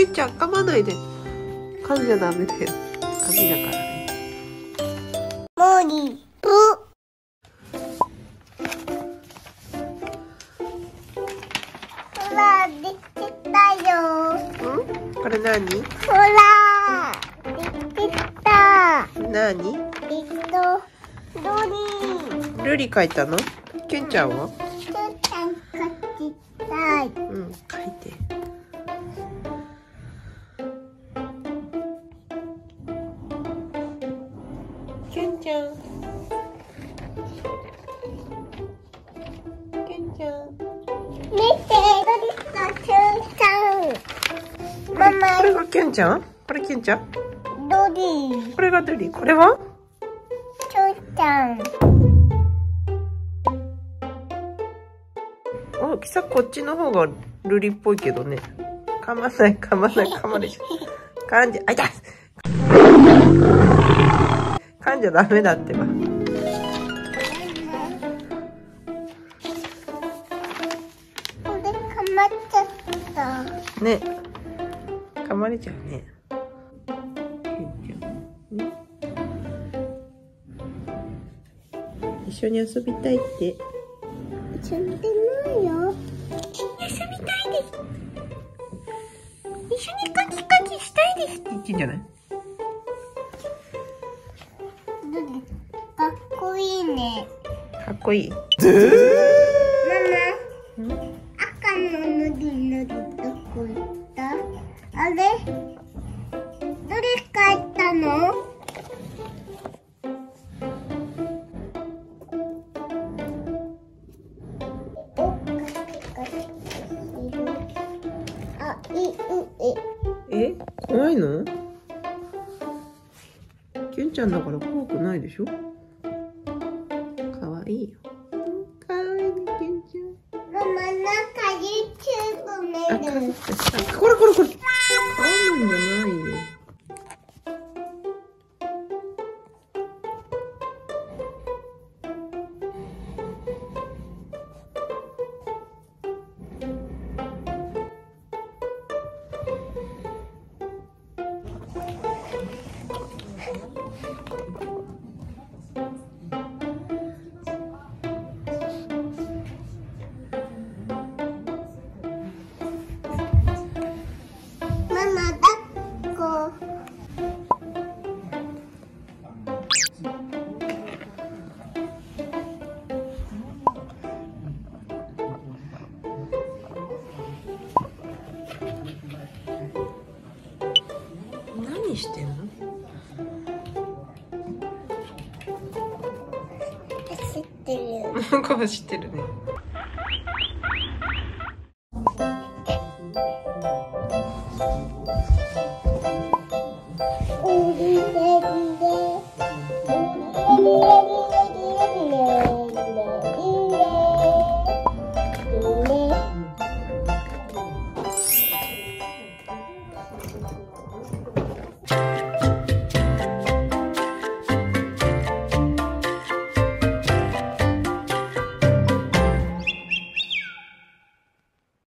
キュンちゃん噛まないで。噛んじゃダメだよ。紙だからね。もうリップ。ほらできたよ。ん？これ何？ほらできた。何？ルリ書いたの？キュンちゃんは？キュンちゃん書きたい。うん、書いて。キュンちゃん。キュンちゃん。見て、ドリとキュンちゃん。ママ。これがキュンちゃん？これキュンちゃん？ドリ。これがドリ。これは？キュンちゃん。お、キサこっちの方がルリっぽいけどね。噛まない、噛まない、噛まない。噛んじゃ、あいた。噛んじゃダメだってば。これ噛まっちゃった。ね。噛まれちゃうね。一緒に遊びたいって。一緒に遊びたい。遊びたいです。一緒にカキカキしたいですって言ってんじゃない？かっこいいね。かっこいい。ママ、赤のぬりぬりどこ行った？あれ？どれ帰ったの？え、怖いの？キュンちゃんだから怖くないでしょ？可愛いよ。可愛いね、キュンちゃん。ママ、なんか YouTube 見る。あ、これこれこれ。あるんじゃないよ。何してんの？走ってる。なんか走ってるね。